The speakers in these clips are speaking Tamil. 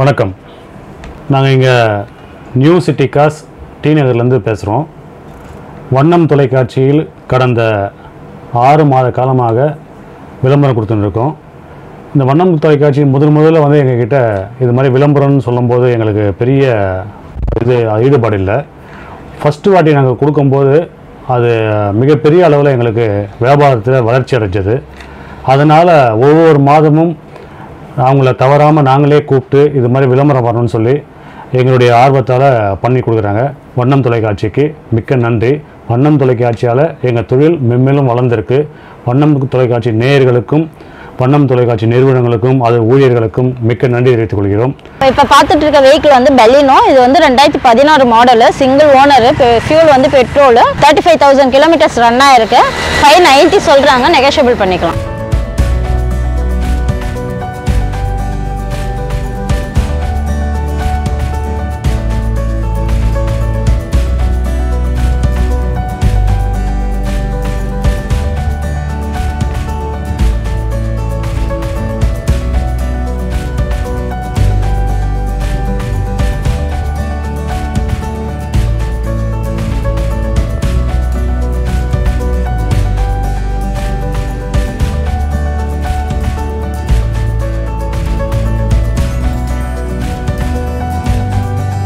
வணக்கம். நாங்கள் இங்கே நியூ சிட்டி கார்ஸ் டி நகர்லேருந்து பேசுகிறோம். வண்ணம் தொலைக்காட்சியில் கடந்த 6 மாத காலமாக விளம்பரம் கொடுத்துருக்கோம். இந்த வண்ணம் தொலைக்காட்சி முதல்ல வந்து எங்ககிட்ட இது மாதிரி விளம்பரம்னு சொல்லும்போது எங்களுக்கு பெரிய இது ஈடுபாடு இல்லை. ஃபஸ்ட்டு வாட்டி நாங்கள் கொடுக்கும்போது அது மிகப்பெரிய அளவில் எங்களுக்கு வியாபாரத்தில் வளர்ச்சி அடைஞ்சது. அதனால் ஒவ்வொரு மாதமும் அவங்கள தவறாமல் நாங்களே கூப்பிட்டு இது மாதிரி விளம்பரம் வரணும்னு சொல்லி எங்களுடைய ஆர்வத்தால் பண்ணி கொடுக்குறாங்க. வண்ணம் தொலைக்காட்சிக்கு மிக்க நன்றி. வண்ணம் தொலைக்காட்சியால் எங்கள் தொழில் மென்மேலும் வளர்ந்திருக்கு. வண்ணம் தொலைக்காட்சி நேயர்களுக்கும் வண்ணம் தொலைக்காட்சி நிறுவனங்களுக்கும் அது ஊழியர்களுக்கும் மிக்க நன்றி தெரிவித்துக் கொள்கிறோம். இப்போ பார்த்துட்டு இருக்க வெஹிக்கிள் வந்து பெலினோ. இது வந்து 2016 மாடலு, சிங்கிள் ஓனரு, ஃபியூல் வந்து பெட்ரோலு, 35,000 கிலோமீட்டர்ஸ் ரன் ஆயிருக்கு. 590 சொல்கிறாங்க, நெகோஷியபிள் பண்ணிக்கலாம்.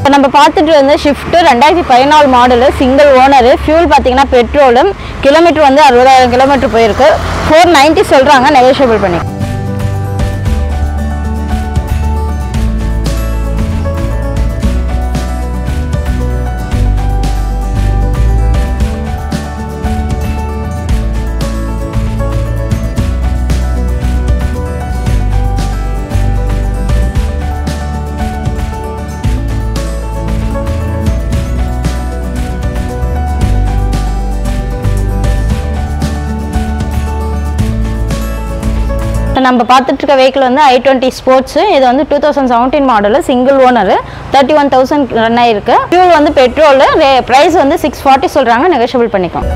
இப்போ நம்ம பார்த்துட்டு வந்து Swift 2014 model, single owner, fuel பார்த்தீங்கன்னா பெட்ரோலும், கிலோமீட்டர் வந்து 60,000 கிலோமீட்டர் போயிருக்கு. 490 சொல்கிறாங்க, நெகோஷியபிள் பண்ணி. நம்ம பார்த்துட்டு இருக்க வெஹிக்கிள் வந்து i20 ஸ்போர்ட்ஸு. இது வந்து 2017 மாடலு, சிங்கிள் ஓனரு, 31,000 ரன் ஆயிருக்கு. ஃபியூல் வந்து பெட்ரோலு, ப்ரைஸ் வந்து 640 சொல்கிறாங்க, நெகோஷியபிள் பண்ணிக்கலாம்.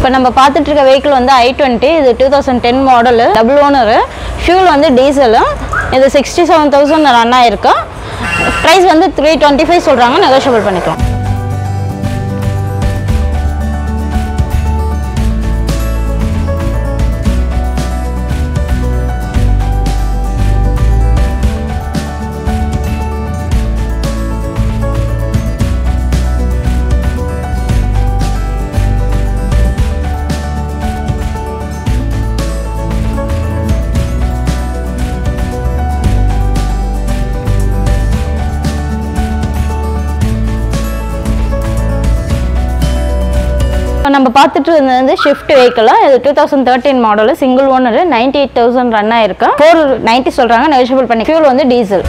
இப்போ நம்ம பார்த்துட்டு இருக்க வெஹிக்கிள் வந்து i20. இது 2010 மாடலு, டபுள் ஓனரு, ஃபியூல் வந்து டீசலும். இது 67,000 ரன் ஆயிருக்கு. ப்ரைஸ் வந்து 325 சொல்கிறாங்க, நெகோஷியபிள் பண்ணிக்கலாம். நம்ம பார்த்துட்டு இருந்தது வந்து ஷிஃப்ட் வெஹிக்கிளா. இது 2013 மாடலு, சிங்கிள் ஓனரு, 98,000 ரன் ஆயிருக்கு. 490 சொல்கிறாங்க, நெகோஷியபிள் பண்ணி. ஃபியூல் வந்து டீசல்.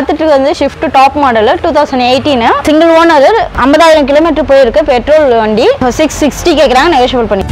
பார்த்துட்டு வந்து Swift top model, 2018, single owner, 50,000 kilometre போயிருக்கு. பெட்ரோல் வண்டி, 660 கேட்குறாங்க, நெகோஷியபிள் பண்ணி.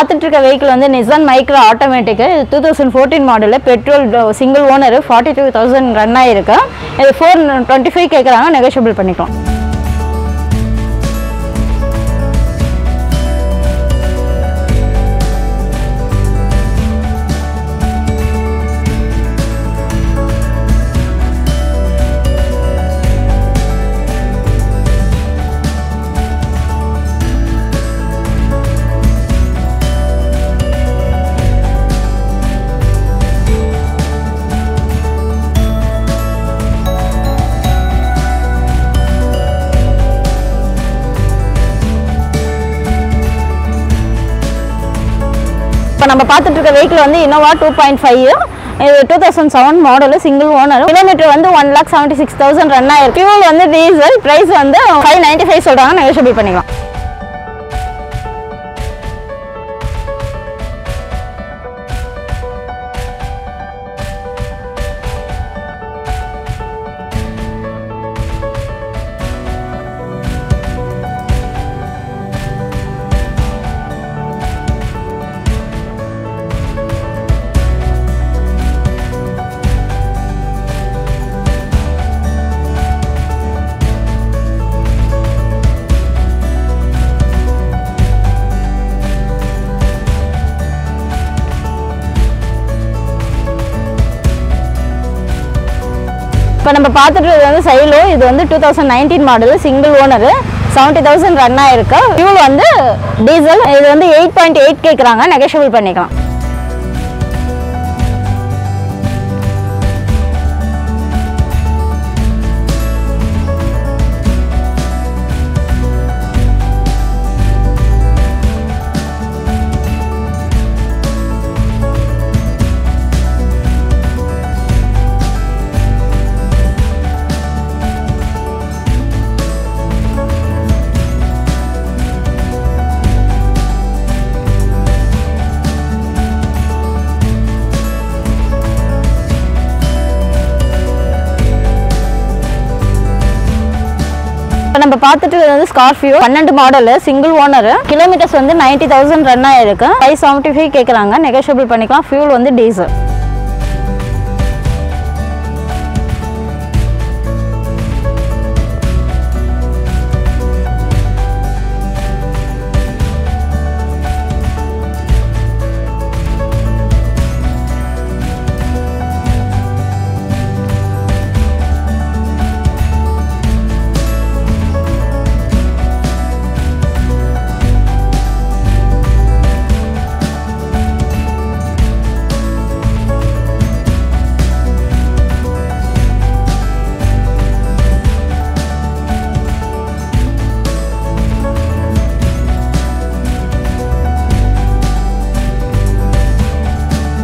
பார்த்துட்டிருக்க vehicle வந்து Nissan Micra automatic 2014 model petrol single owner 42000 run ஆயிருக்கு இது 425 கேக்குறாங்க negotiable பண்ணிக்கலாம் நம்ம பார்த்துட்டு இருக்க vehicle வந்து Innova 2.5 இது 2007 மாடல் சிங்கிள் ஓனர் கிலோமீட்டர் வந்து 176000 ரன் ஆயிருக்கு fuel வந்து டீசல் price வந்து 595 சொல்றாங்க negotiable பண்ணிக்கலாம் நம்ம பாத்துட்டிருக்கிறது வந்து சைலோ இது வந்து 2019 மாடல் சிங்கிள் ஓனர் 70000 ரன் ஆயிருக்கு ஃபியூல் வந்து டீசல் இது வந்து 8.8 கேக்குறாங்க நெகோஷியபிள் பண்ணிக்கலாம் நம்ம பார்த்துட்டு வந்து Scorpio 12 model single owner kilometres வந்து 90000 ரன் ஆயிருக்கு 575 கேக்குறாங்க நெகோஷியபிள் பண்ணிக்கலாம் ஃபியூல் வந்து டீசல்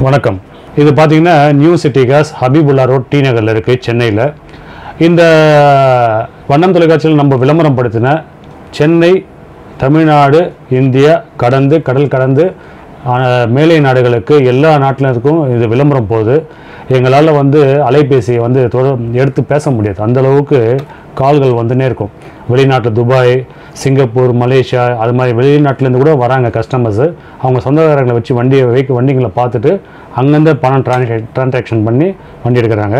வணக்கம் இது பார்த்தீங்கன்னா new city cars Habibullah road T நகரில் இருக்குது சென்னையில் இந்த வண்ணம் தொலைக்காட்சியில் நம்ம விளம்பரம் படுத்தின சென்னை தமிழ்நாடு இந்தியா கடந்து கடல் கடந்து மேலை நாடுகளுக்கு எல்லா நாட்டினருக்கும் இது விளம்பரம் போகுது எங்களால் வந்து அலைபேசியை வந்து எடுத்து பேச முடியாது அந்தளவுக்கு கால்கள் வந்துன்னே இருக்கும் வெளிநாட்டில் துபாய் சிங்கப்பூர் மலேசியா அது மாதிரி வெளிநாட்டிலேருந்து கூட வராங்க கஸ்டமர்ஸு அவங்க சொந்தக்காரங்களை வச்சு வண்டிங்களை பார்த்துட்டு அங்கேருந்து பணம் டிரான்சாக்ஷன் பண்ணி வண்டி எடுக்கிறாங்க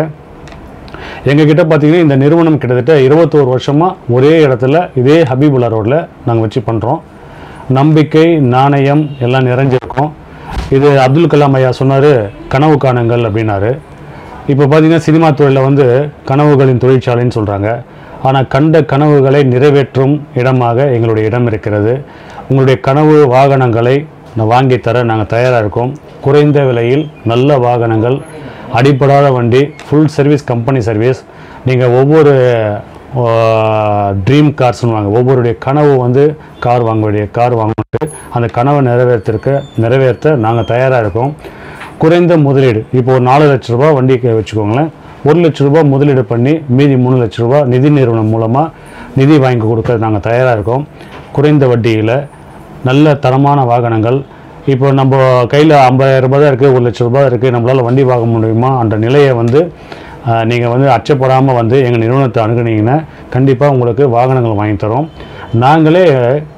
எங்ககிட்ட பார்த்திங்கன்னா இந்த நிறுவனம் கிட்டத்தட்ட 21 வருஷமாக ஒரே இடத்துல இதே ஹபிபுல்லா ரோடில் நாங்கள் வச்சு பண்ணுறோம் நம்பிக்கை நாணயம் எல்லாம் நிறைஞ்சிருக்கோம் இது அப்துல் கலாம் ஐயா சொன்னார் கனவு காணுங்கள் அப்படின்னாரு இப்போ பார்த்திங்கன்னா சினிமா துறையில் வந்து கனவுகளின் தொழிற்சாலைன்னு சொல்கிறாங்க ஆனால் கண்ட கனவுகளை நிறைவேற்றும் இடமாக எங்களுடைய இடம் இருக்கிறது உங்களுடைய கனவு வாகனங்களை வாங்கித்தர நாங்கள் தயாராக இருக்கோம் குறைந்த விலையில் நல்ல வாகனங்கள் அடிப்படாத வண்டி ஃபுல் சர்வீஸ் கம்பெனி சர்வீஸ் நீங்கள் ஒவ்வொரு ட்ரீம் கார் சொல்லுவாங்க ஒவ்வொருடைய கனவு வந்து கார் வாங்கிட்டு அந்த கனவை நிறைவேற்ற நாங்கள் தயாராக இருக்கோம் குறைந்த முதலீடு இப்போ ஒரு 4 லட்ச ரூபா வண்டிக்கு வச்சுக்கோங்களேன் 1 லட்ச ரூபா முதலீடு பண்ணி மீதி 3 லட்ச ரூபா நிதி நிறுவனம் மூலமாக நிதி வாங்கி கொடுக்க நாங்கள் தயாராக இருக்கோம் குறைந்த வட்டியில் நல்ல தரமான வாகனங்கள் இப்போ நம்ம கையில் 50000 ரூபா தான் இருக்குது 1 லட்ச ரூபா இருக்குது நம்மளால் வண்டி வாங்க முடியுமா அந்த நிலையை வந்து நீங்கள் வந்து அச்சப்படாமல் வந்து எங்கள் நிறுவனத்தை அணுகுனீங்கன்னா கண்டிப்பாக உங்களுக்கு வாகனங்கள் வாங்கி தரோம் நாங்களே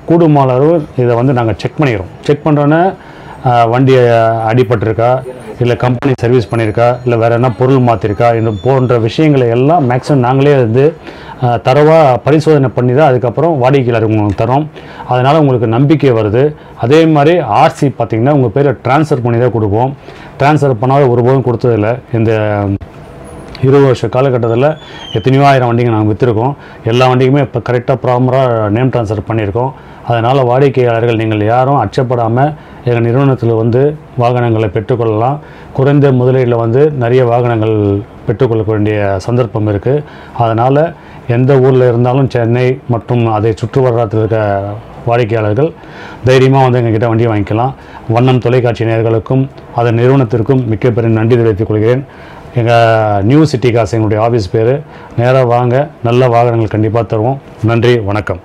கூடுமாளவு இதை வந்து நாங்கள் செக் பண்ணிடுறோம். செக் பண்ணுறோன்னே வண்டி அடிபட்டிருக்கா, இல்லை கம்பெனி சர்வீஸ் பண்ணியிருக்கா, இல்லை வேறு என்ன பொருள் மாற்றிருக்கா, இந்த போன்ற விஷயங்களை எல்லாம் மேக்ஸிமம் நாங்களே வந்து தரவாக பரிசோதனை பண்ணி தான் அதுக்கப்புறம் வாடிக்கையாளருக்கு உங்களுக்கு தரோம். அதனால் உங்களுக்கு நம்பிக்கை வருது. அதே மாதிரி ஆர்சி பார்த்திங்கன்னா உங்கள் பேரை ட்ரான்ஸ்ஃபர் பண்ணி தான் கொடுப்போம். ட்ரான்ஸ்ஃபர் பண்ணாத ஒருபோதும் கொடுத்ததில்லை. இந்த 20 வருஷ காலகட்டத்தில் எத்தனையோ ஆயிரம் வண்டிங்க நாங்கள் விற்றுருக்கோம். எல்லா வண்டிக்குமே இப்போ கரெக்டாக ப்ராப்பராக நேம் ட்ரான்ஸ்ஃபர் பண்ணியிருக்கோம். அதனால் வாடிக்கையாளர்கள் நீங்கள் யாரும் அச்சப்படாமல் எங்கள் நிறுவனத்தில் வந்து வாகனங்களை பெற்றுக்கொள்ளலாம். குறைந்த முதலீடில் வந்து நிறைய வாகனங்கள் பெற்றுக்கொள்ள வேண்டிய சந்தர்ப்பம் இருக்குது. அதனால் எந்த ஊரில் இருந்தாலும் சென்னை மற்றும் அதை சுற்றுவட்டாரத்தில் இருக்க வாடிக்கையாளர்கள் தைரியமாக வந்து எங்ககிட்ட வண்டி வாங்கிக்கலாம். வண்ணம் தொலைக்காட்சி நேயர்களுக்கும் அதன் நிறுவனத்திற்கும் மிக்க பெரிய நன்றி தெரிவித்துக் கொள்கிறேன். எங்கள் நியூ சிட்டி கார்ஸ் எங்களுடைய ஆஃபீஸ் பேர். நேராக வாங்க, நல்ல வாகனங்கள் கண்டிப்பாக தருவோம். நன்றி, வணக்கம்.